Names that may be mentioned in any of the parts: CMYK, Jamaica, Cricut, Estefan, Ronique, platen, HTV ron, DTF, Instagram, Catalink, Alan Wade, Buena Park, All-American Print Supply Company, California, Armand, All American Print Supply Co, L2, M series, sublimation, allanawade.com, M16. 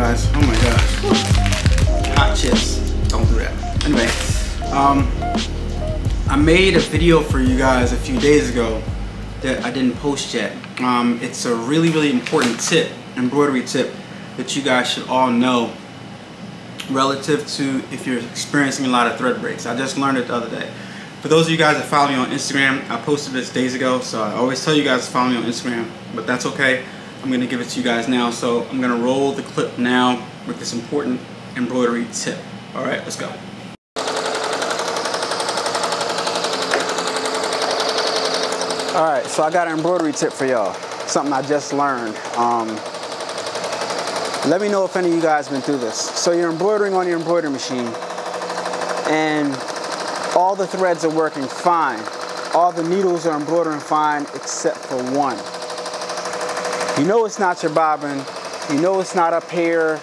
guys. Oh my gosh. Hot chips. Don't do that. Anyway, I made a video for you guys a few days ago that I didn't post yet. It's a really, really important tip, embroidery tip, that you guys should all know relative to if you're experiencing a lot of thread breaks. I just learned it the other day. For those of you guys that follow me on Instagram, I posted this days ago, so I always tell you guys to follow me on Instagram, but that's okay. I'm gonna give it to you guys now, so I'm gonna roll the clip now with this important embroidery tip. All right, let's go. All right, so I got an embroidery tip for y'all, something I just learned. Let me know if any of you guys have been through this. So you're embroidering on your embroidery machine and all the threads are working fine. All the needles are embroidering fine except for one. You know it's not your bobbin. You know it's not up here.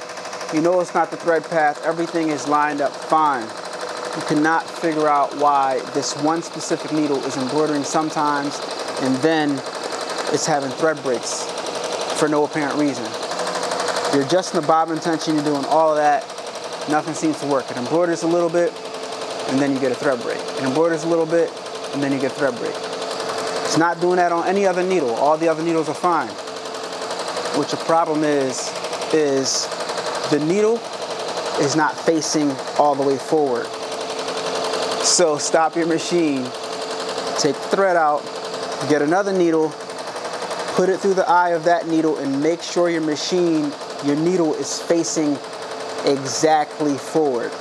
You know it's not the thread path. Everything is lined up fine. You cannot figure out why this one specific needle is embroidering sometimes and then it's having thread breaks for no apparent reason. You're adjusting the bobbin tension, you're doing all of that. Nothing seems to work. It embroiders a little bit, and then you get a thread break. It embroiders a little bit, and then you get a thread break. It's not doing that on any other needle. All the other needles are fine. What your problem is the needle is not facing all the way forward. So stop your machine, take the thread out, get another needle, put it through the eye of that needle and make sure your machine, your needle is facing exactly forward.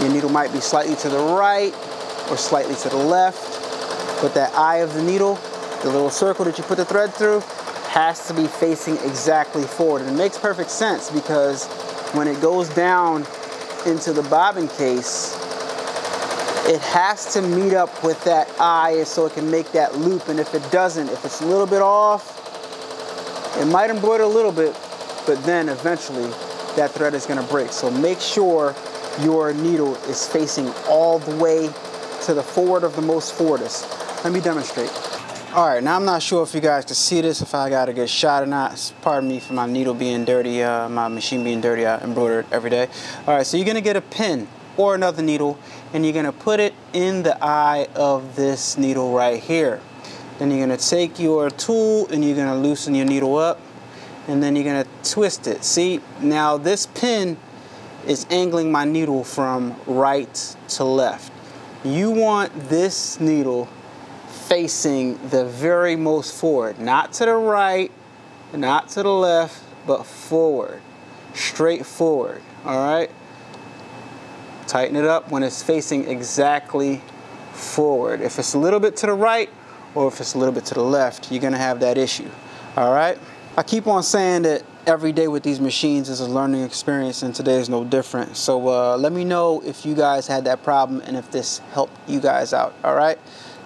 Your needle might be slightly to the right or slightly to the left, but that eye of the needle, the little circle that you put the thread through, has to be facing exactly forward. And it makes perfect sense because when it goes down into the bobbin case, it has to meet up with that eye so it can make that loop. And if it doesn't, if it's a little bit off, it might embroider a little bit, but then eventually that thread is gonna break. So make sure your needle is facing all the way to the forward of the most forwardest. Let me demonstrate. All right, now I'm not sure if you guys can see this, if I got a good shot or not. Pardon me for my needle being dirty, my machine being dirty. I embroider it every day. All right, so you're gonna get a pin or another needle, and you're gonna put it in the eye of this needle right here. Then you're gonna take your tool and you're gonna loosen your needle up, and then you're gonna twist it. See, now this pin is angling my needle from right to left. You want this needle facing the very most forward, not to the right, not to the left, but forward, straight forward, all right? Tighten it up when it's facing exactly forward. If it's a little bit to the right or if it's a little bit to the left, you're gonna have that issue, all right? I keep on saying that every day with these machines is a learning experience and today is no different. So let me know if you guys had that problem and if this helped you guys out, all right?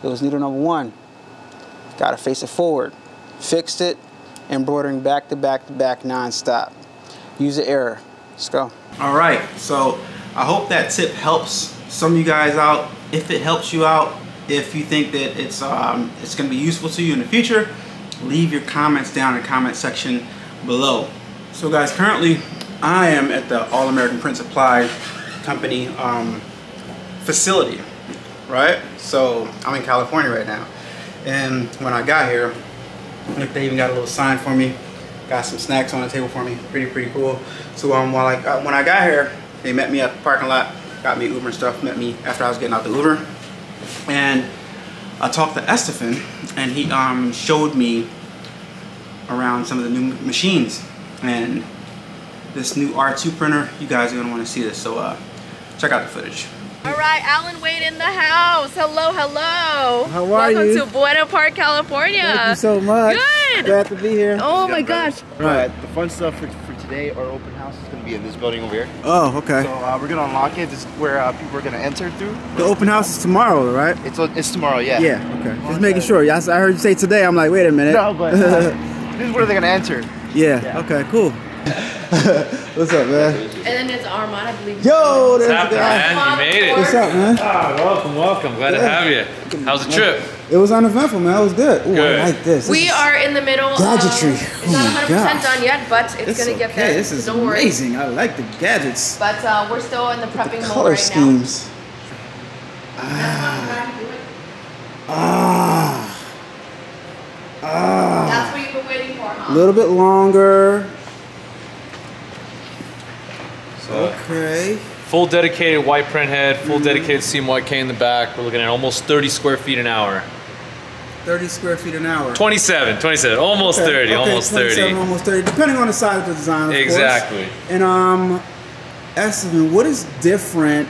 It was needle number one. Gotta face it forward. Fixed it, embroidering back to back to back nonstop. User error, let's go. All right, so I hope that tip helps some of you guys out. If it helps you out, if you think that it's gonna be useful to you in the future, leave your comments down in the comment section below. So guys, currently I am at the All-American Print Supply Company facility, right? So I'm in California right now. And when I got here, look, they even got a little sign for me, got some snacks on the table for me, pretty cool. So when I got here, they met me at the parking lot, got me Uber and stuff, met me after I was getting out the Uber. And I talked to Estefan, and he showed me around some of the new machines. And this new R2 printer, you guys are gonna wanna see this, so check out the footage. All right, Alan Wade in the house. Hello, hello. How are you? Welcome to Buena Park, California. Thank you so much. Good. Glad to be here. Oh my gosh. Right, the fun stuff for today, our open house is going to be in this building over here. Oh, okay. So we're going to unlock it. This is where people are going to enter through. The open house is tomorrow, right? It's tomorrow, yeah. Yeah, okay. Just making sure. I heard you say today. I'm like, wait a minute. No, but this is where they're going to enter. Yeah, okay, cool. What's up, man? And then it's Armand, I believe. Yo, there's the guy. You made it. What's up, man? Ah, welcome, welcome. Glad to have you. How's the trip? It was uneventful, man. It was good. Ooh, good. I like this. We are in the middle of gadgetry. It's not 100% done yet, but it's going to get there. This is amazing. I like the gadgets. But we're still in the prepping mode right now. Color schemes. That's what you've been waiting for, huh? A little bit longer. So okay. Full dedicated white print head, full dedicated CMYK in the back. We're looking at almost 30 square feet an hour. 30 square feet an hour. 27, almost 30, almost 30. Almost 30, depending on the size of the design, of exactly. course. And Estefan, what is different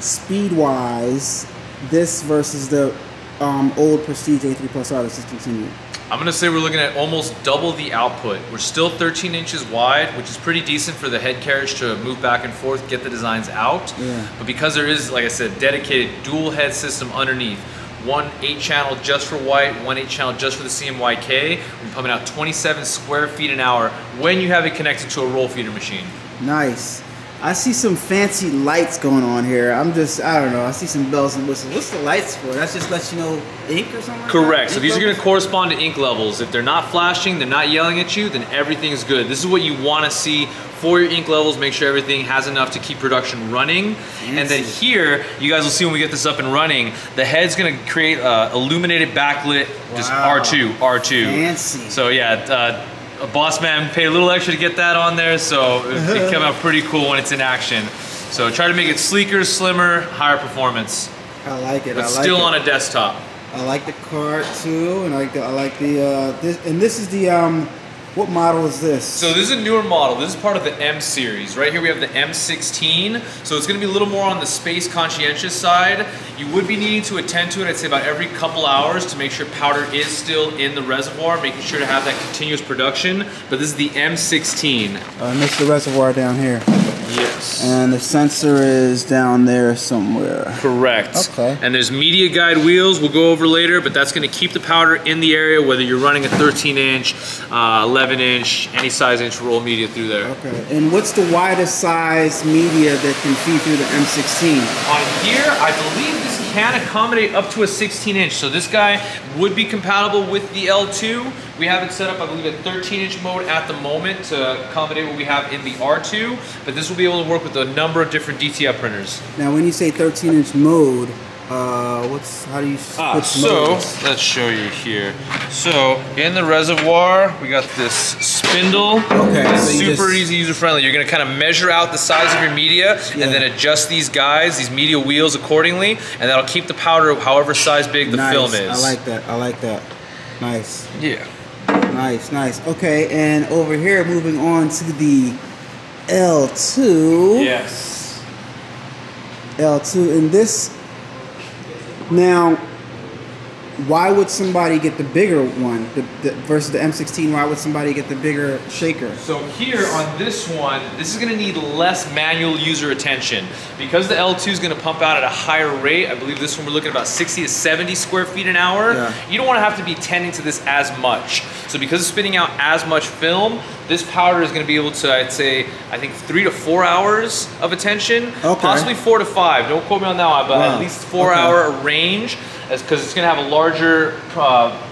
speed-wise, this versus the old Prestige A3 Plus R that's discontinued? I'm gonna say we're looking at almost double the output. We're still 13 inches wide, which is pretty decent for the head carriage to move back and forth, get the designs out. Yeah. But because there is, like I said, dedicated dual head system underneath, one 8-channel just for white, one 8-channel just for the CMYK, we're pumping out 27 square feet an hour when you have it connected to a roll feeder machine. Nice. I see some fancy lights going on here. I'm just, I don't know, I see some bells and whistles. What's the lights for? That just lets you know ink or something? Correct, so these are gonna correspond to ink levels. If they're not flashing, they're not yelling at you, then everything's good. This is what you wanna see for your ink levels. Make sure everything has enough to keep production running. And then here, you guys will see when we get this up and running, the head's gonna create illuminated backlit, just R2. Fancy. So yeah, a boss man paid a little extra to get that on there, so it came out pretty cool when it's in action. So try to make it sleeker, slimmer, higher performance. I like it. But I like still it. On a desktop. I like the card too, and I like this, and this is the what model is this? So this is a newer model. This is part of the M series. Right here we have the M16. So it's gonna be a little more on the space conscientious side. You would be needing to attend to it, I'd say about every couple hours to make sure powder is still in the reservoir, making sure to have that continuous production. But this is the M16. I missed the reservoir down here. Yes. And the sensor is down there somewhere. Correct. Okay. And there's media guide wheels we'll go over later, but that's gonna keep the powder in the area, whether you're running a 13-inch, 11-inch, any size inch roll media through there. Okay. And what's the widest size media that can feed through the M16? On here, I believe this can accommodate up to a 16-inch. So this guy would be compatible with the L2. We have it set up, I believe, at 13-inch mode at the moment to accommodate what we have in the R2, but this will be able to work with a number of different DTF printers. Now, when you say 13-inch mode, how do you switch modes? Let's show you here. So in the reservoir, we got this spindle. Okay. It's super easy, user-friendly. You're gonna kind of measure out the size of your media and then adjust these guys, these media wheels accordingly, and that'll keep the powder however size big the film is. I like that, I like that. Nice. Yeah. Nice, nice. Okay, and over here, moving on to the L2. Yes. L2, and this, now, why would somebody get the bigger one versus the M16? Why would somebody get the bigger shaker? So here on this one, this is gonna need less manual user attention. Because the L2 is gonna pump out at a higher rate, I believe this one we're looking at about 60 to 70 square feet an hour. Yeah. You don't wanna have to be tending to this as much. So because it's spitting out as much film, this powder is gonna be able to, I'd say, I think 3 to 4 hours of attention, possibly 4 to 5. Don't quote me on that one, but at least 4 hour range. Because it's going to have a larger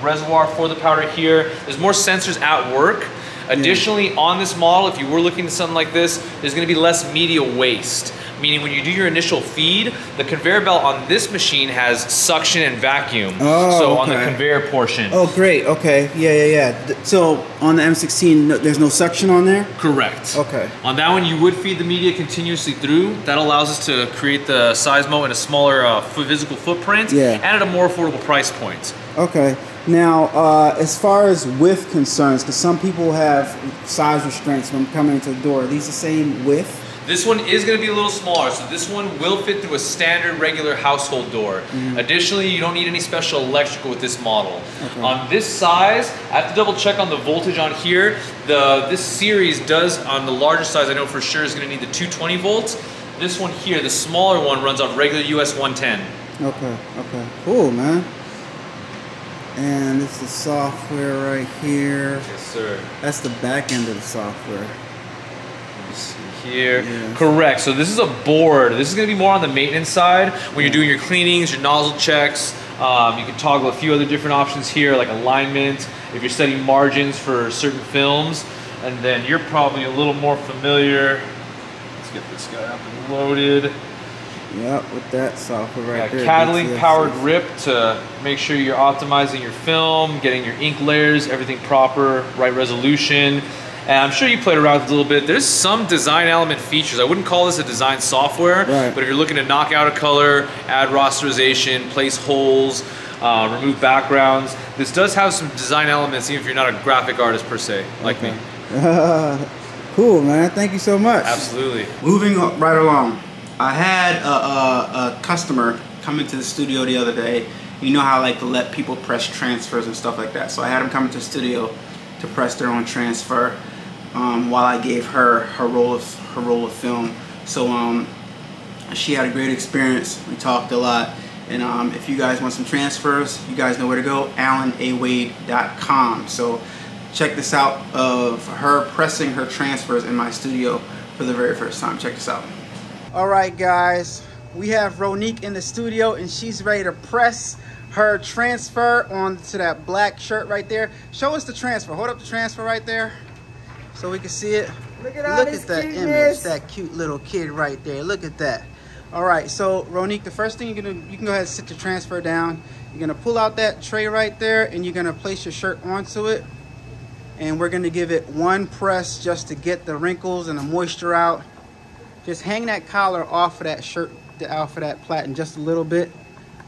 reservoir for the powder here. There's more sensors at work. Additionally, on this model, if you were looking at something like this, there's going to be less media waste. Meaning when you do your initial feed, the conveyor belt on this machine has suction and vacuum. Oh, so on the conveyor portion. Oh, great. Okay. Yeah. So on the M16, there's no suction on there? Correct. Okay. On that one, you would feed the media continuously through. That allows us to create the Sizmo in a smaller physical footprint and at a more affordable price point. Okay. Now, as far as width concerns, because some people have size restraints when coming into the door, are these the same width? This one is going to be a little smaller, so this one will fit through a standard regular household door. Additionally, you don't need any special electrical with this model. On this size, I have to double check on the voltage on here. This series does, on the larger size, I know for sure is going to need the 220 volts. This one here, the smaller one, runs off regular US 110. Okay. Cool, man. And it's the software right here. Yes, sir. That's the back end of the software. Here. Yes. Correct. So this is a board. This is going to be more on the maintenance side when you're doing your cleanings, your nozzle checks, You can toggle a few other different options here, like alignment, if you're setting margins for certain films. And then you're probably a little more familiar. Let's get this guy up and loaded. Yep, with that software right there. Catalink powered rip to make sure you're optimizing your film, getting your ink layers, everything proper, right resolution. And I'm sure you played around with it a little bit. There's some design element features. I wouldn't call this a design software, right, but if you're looking to knock out a color, add rasterization, place holes, remove backgrounds, this does have some design elements, even if you're not a graphic artist per se, like me. Cool, man. Thank you so much. Absolutely. Moving right along. I had a customer come into the studio the other day. You know how I like to let people press transfers and stuff like that. So I had them come into the studio to press their own transfer while I gave her her roll of film. So she had a great experience. We talked a lot. And if you guys want some transfers, you guys know where to go, allanawade.com. So check this out of her pressing her transfers in my studio for the very first time. Check this out. All right, guys, we have Ronique in the studio and she's ready to press her transfer onto that black shirt right there. Show us the transfer. Hold up the transfer right there so we can see it. Look at that image, that cute little kid right there. Look at that. All right, so Ronique, the first thing you're gonna, you can go ahead and sit your transfer down. You're gonna pull out that tray right there and you're gonna place your shirt onto it. And we're gonna give it one press just to get the wrinkles and the moisture out. Just hang that collar off of that shirt, off of that platen just a little bit.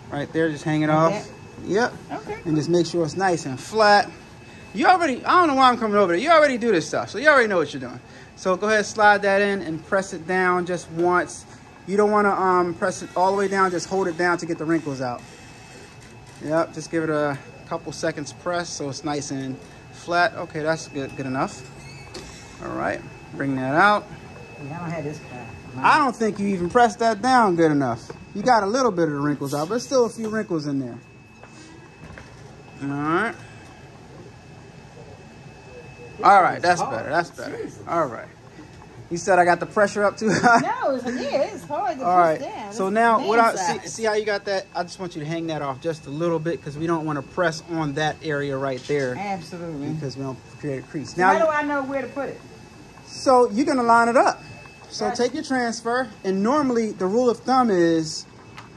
Right there, just hang it off. That? Yep. Okay. And just make sure it's nice and flat. You already, I don't know why I'm coming over there. You already do this stuff, so you already know what you're doing. So go ahead, slide that in and press it down just once. You don't wanna press it all the way down, just hold it down to get the wrinkles out. Yep, just give it a couple seconds press so it's nice and flat. Okay, that's good enough. All right, bring that out. Yeah, I don't have this kind. I don't think you even pressed that down good enough. You got a little bit of the wrinkles out, but there's still a few wrinkles in there. All right. All right, that's better. That's better. All right. You said I got the pressure up too high? No, it's hard to push down. All right. So now, what I see how you got that? I just want you to hang that off just a little bit because we don't want to press on that area right there. Absolutely. Because we don't create a crease. Now, how do I know where to put it? So you're going to line it up. So right, take your transfer, and normally the rule of thumb is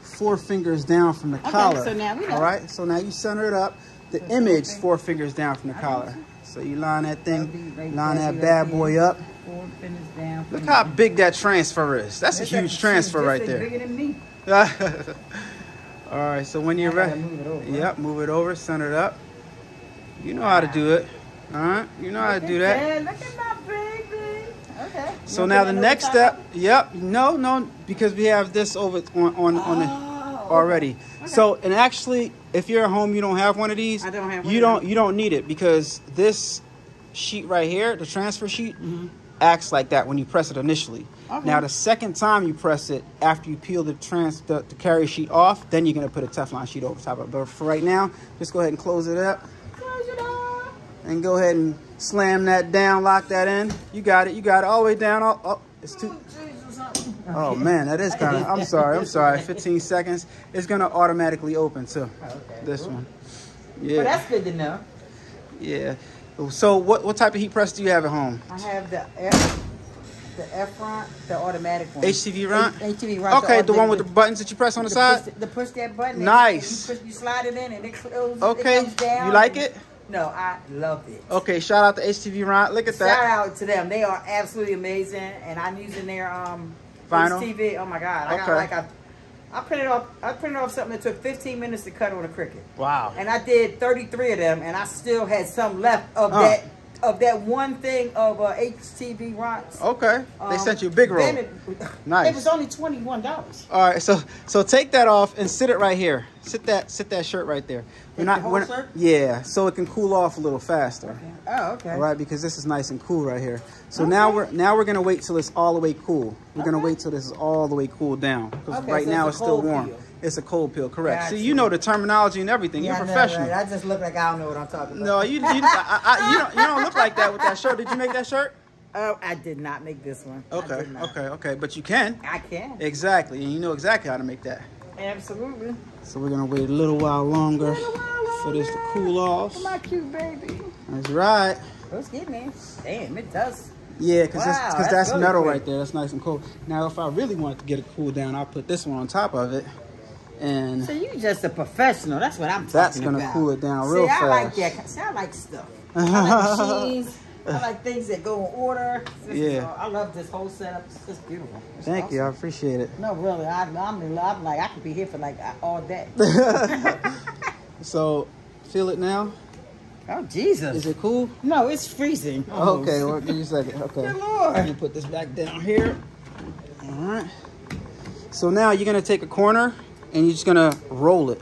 4 fingers down from the collar. Okay, so now we know. All right, so now you center it up. The so image, 4 fingers down from the collar. So you line that thing, line that bad boy up. 4 fingers down. Look how big that transfer is. That's a huge transfer right there. Bigger than me. All right, so when you're ready, yep, move it over, center it up. You know how to do it. All right, you know how to do that. Look at my baby. Okay. So now the next step, yep, no, because we have this over on it already. Okay. So, and actually, if you're at home, you don't have one of these. I don't have one. You don't need it because this sheet right here, the transfer sheet, acts like that when you press it initially. Okay. Now the second time you press it, after you peel the carrier sheet off, then you're gonna put a Teflon sheet over top of it. But for right now, just go ahead and close it up. Close it up. And go ahead and slam that down, lock that in. You got it. You got it all the way down. It's too. Oh man, that is kind of. I'm sorry. 15 seconds. It's gonna automatically open too. Okay. This one. Yeah. Well, that's good to know. Yeah. So what type of heat press do you have at home? I have the F ron, the automatic one. HTV ron. HTV ron. Okay, the one with the buttons that you press on the side. Push that button. Nice. You slide it in and it closes. Okay. It comes down. You like it? No, I love it. Okay, shout out to HTV ron. Look at that. Shout out to them. They are absolutely amazing, and I'm using their HTV. Oh my God, I got like I printed off. I printed off something that took 15 minutes to cut on a Cricut. Wow! And I did 33 of them, and I still had some left of that one thing of HTV rocks. Okay. They sent you a big roll. Nice. It was only $21. All right. So take that off and sit it right here. Sit that shirt right there. The whole shirt? Yeah. So it can cool off a little faster. Okay. Oh, okay. All right, because this is nice and cool right here. So now we're gonna wait till it's all the way cool. We're gonna wait till this is all the way cooled down. Because right now it's still warm. Peel. It's a cold peel, correct? Gotcha. See, you know the terminology and everything. Yeah, you're professional. Right. I just look like I don't know what I'm talking about. No, you don't look like that with that shirt. Did you make that shirt? Oh, I did not make this one. Okay, but you can. I can. Exactly, and you know exactly how to make that. Absolutely. So we're gonna wait a little while longer, for this to cool off. Come on, cute baby. That's right. Oh, it's getting there. Damn, it does. Yeah, because that's metal right there. That's nice and cool. Now, if I really want to get it cooled down, I'll put this one on top of it. And so you just a professional. That's what I'm talking about. That's going to cool it down real fast. See, I like that. See, I like stuff. I like machines. I like things that go in order. Yeah. I love this whole setup. It's just beautiful. It's Thank awesome. You. I appreciate it. No, really. I'm in love. Like, I could be here for, like, all day. So, feel it now. Oh, Jesus. Is it cool? No, it's freezing. Oh, okay, well, give me a second. Okay. Good Lord. I'm going to put this back down here. All right. So now you're going to take a corner and you're just going to roll it.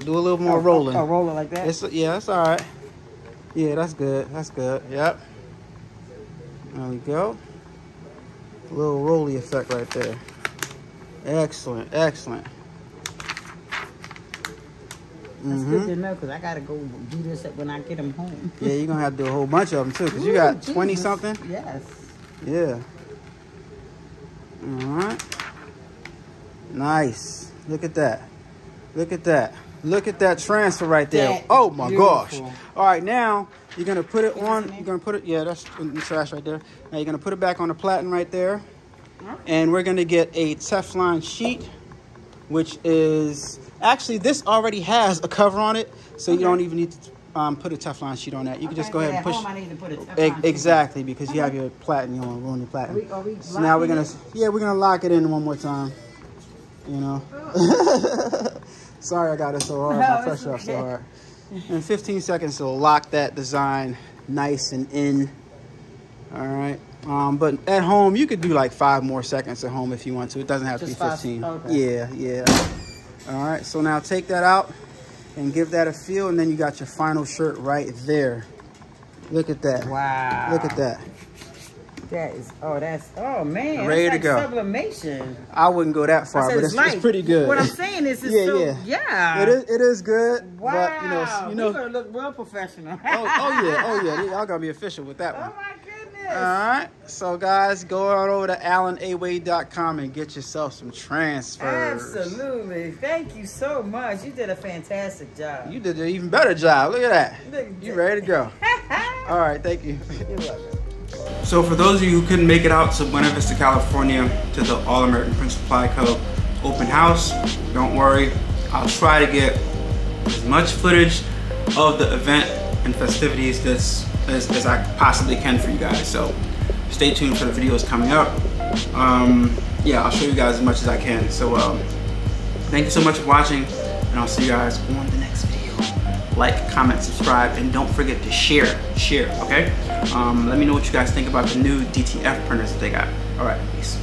Do a little more rolling. Oh, roll it like that? Yeah, that's all right. Yeah, that's good. That's good. Yep. There we go. A little rolly effect right there. Excellent. Excellent. That's good to know, because I got to go do this when I get them home. Yeah, you're going to have to do a whole bunch of them, too, because you got 20-something. Yes. Yeah. All right. Nice. Look at that. Look at that. Look at that transfer right there. That oh, my gosh. All right, now you're going to put it on. You're going to put it. Yeah, that's trash right there. Now you're going to put it back on the platen right there. Right. And we're going to get a Teflon sheet, which is... Actually, this already has a cover on it, so you don't even need to put a Teflon sheet on that. You can just go ahead and push. Home, I need to put a Teflon sheet. Exactly, because you have your platen, you don't want to ruin your platen. Are we so now we're gonna, we're gonna lock it in one more time. You know. Sorry, I got it so hard. My pressure up so hard. In 15 seconds, it'll lock that design nice and in. All right. But at home, you could do like 5 more seconds at home if you want to. It doesn't have just to be 15. 5, okay. Yeah. Yeah. All right, so now take that out and give that a feel, and then you got your final shirt right there. Look at that. Wow. Look at that. That is, oh man. Ready to go. Sublimation. I wouldn't go that far, but it's pretty good. What I'm saying is, it's yeah. It is good. Wow. But, you know, you're going to look real professional. Oh yeah. Y'all got to be official with that one. Oh, my goodness. All right, so guys, go on over to allanawade.com and get yourself some transfers. Absolutely. Thank you so much. You did a fantastic job. You did an even better job. Look at that. You ready to go. All right, thank you. You're welcome. So for those of you who couldn't make it out to Buena Vista, California, to the All-American Print Supply Co. open house, don't worry. I'll try to get as much footage of the event and festivities as I possibly can for you guys. So stay tuned for the videos coming up. Yeah, I'll show you guys as much as I can. So thank you so much for watching, and I'll see you guys on the next video. Like, comment, subscribe, and don't forget to share, okay? Let me know what you guys think about the new DTF printers that they got. All right, peace.